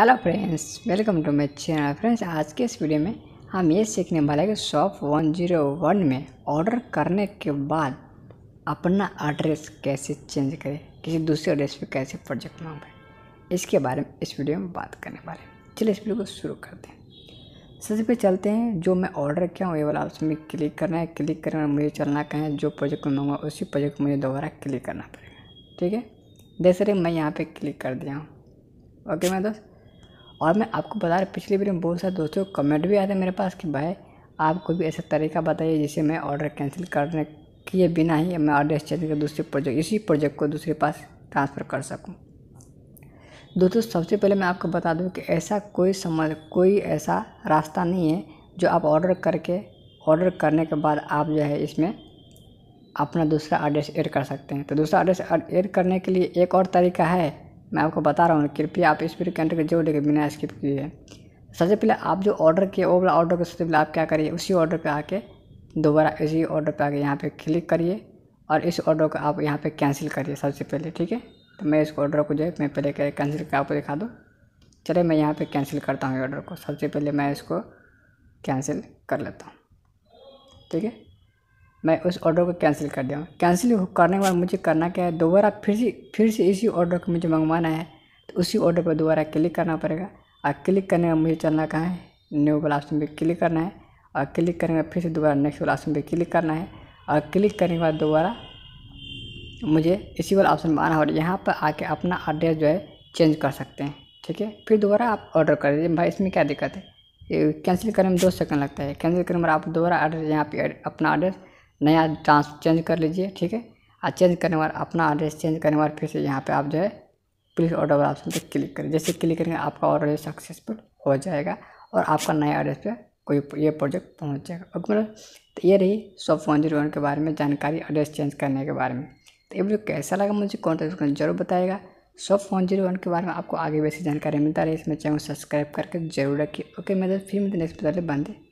Hello friends, welcome to my channel. Friends, आज के इस वीडियो में हम ये सीखने वाले हैं कि शॉप 101 में ऑर्डर करने के बाद अपना एड्रेस कैसे चेंज करें, किसी दूसरे एड्रेस पे कैसे प्रोजेक्ट ना पाए, इसके बारे में इस वीडियो में बात करने वाले हैं। चलिए इस वीडियो को शुरू करते हैं। सबसे पहले चलते हैं, जो मैं ऑर्डर किया हूँ ये वाला ऑप्शन में क्लिक करना है। क्लिक करना मुझे चलना कहाँ है, जो प्रोजेक्ट में मांगा उसी प्रोजेक्ट मुझे दोबारा क्लिक करना पड़ेगा। ठीक है, जैसे मैं यहाँ पर क्लिक कर दिया हूँ। ओके मेरे दोस्त, और मैं आपको बता रहा हूँ, पिछली वीडियो में बहुत सारे दोस्तों को कमेंट भी आते हैं मेरे पास कि भाई आप कोई भी ऐसा तरीका बताइए जिससे मैं ऑर्डर कैंसिल करने किए बिना ही मैं ऑर्डर चेंज कर दूसरे प्रोजेक्ट, इसी प्रोजेक्ट को दूसरे पास ट्रांसफ़र कर सकूं। दोस्तों, सबसे पहले मैं आपको बता दूं कि ऐसा कोई ऐसा रास्ता नहीं है जो आप ऑर्डर करने के बाद आप जो है इसमें अपना दूसरा एड्रेस ऐड कर सकते हैं। तो दूसरा एड्रेस ऐड करने के लिए एक और तरीका है, मैं आपको बता रहा हूँ। कृपया आप इस वीडियो के अंत तक जरूर देखें बिना स्किप किए। सबसे पहले आप जो ऑर्डर किए वो वाला ऑर्डर को सबसे पहले आप क्या करिए, उसी ऑर्डर पे आके दोबारा इसी ऑर्डर पे आके यहाँ पे क्लिक करिए और इस ऑर्डर को आप यहाँ पे कैंसिल करिए सबसे पहले। ठीक है, तो मैं इस ऑर्डर को जो है मैं पहले कैंसिल करके आपको दिखा दूँ। चलिए मैं यहाँ पर कैंसिल करता हूँ ऑर्डर को। सबसे पहले मैं इसको कैंसिल कर लेता हूँ। ठीक है, मैं उस ऑर्डर को कैंसिल कर दिया हूँ। कैंसिल करने के बाद मुझे करना क्या है, दोबारा फिर से इसी ऑर्डर को मुझे मंगवाना है, तो उसी ऑर्डर पर दोबारा क्लिक करना पड़ेगा। और क्लिक करने का मुझे चलना कहाँ है, न्यू वाला ऑप्शन पर क्लिक करना है। और क्लिक करने के बाद फिर से दोबारा नेक्स्ट वाला ऑप्शन पर क्लिक करना है। और क्लिक करने के बाद दोबारा मुझे इसी वाला ऑप्शन पर आना और यहाँ पर आके अपना एड्रेस जो है चेंज कर सकते हैं। ठीक है, फिर दोबारा आप ऑर्डर कर दीजिए। भाई इसमें क्या दिक्कत है, कैंसिल करने में 2 सेकंड लगता है। कैंसिल करने पर आप दोबारा एड्रेस यहाँ पर अपना एड्रेस नया चेंज कर लीजिए। ठीक है, और चेंज करने वाला अपना एड्रेस चेंज करने वाला फिर से यहाँ पे आप जो है प्लीज़ ऑर्डर वाला ऑप्शन पर क्लिक करें। जैसे क्लिक करेंगे आपका ऑर्डर सक्सेसफुल हो जाएगा और आपका नया एड्रेस पे कोई ये प्रोजेक्ट पहुँच जाएगा। ओके, तो ये रही शॉप 101 के बारे में जानकारी, एड्रेस चेंज करने के बारे में। तो ये वीडियो कैसा लगा मुझे कॉन्टेक्ट करके जरूर बताएगा। शॉप 101 के बारे में आपको आगे वैसी जानकारी मिलता रही, इसमें चैनल सब्सक्राइब करके जरूर रखिए। ओके मेरे दोस्त, फिर मिलते हैं नेक्स्ट वीडियो में। बंदे।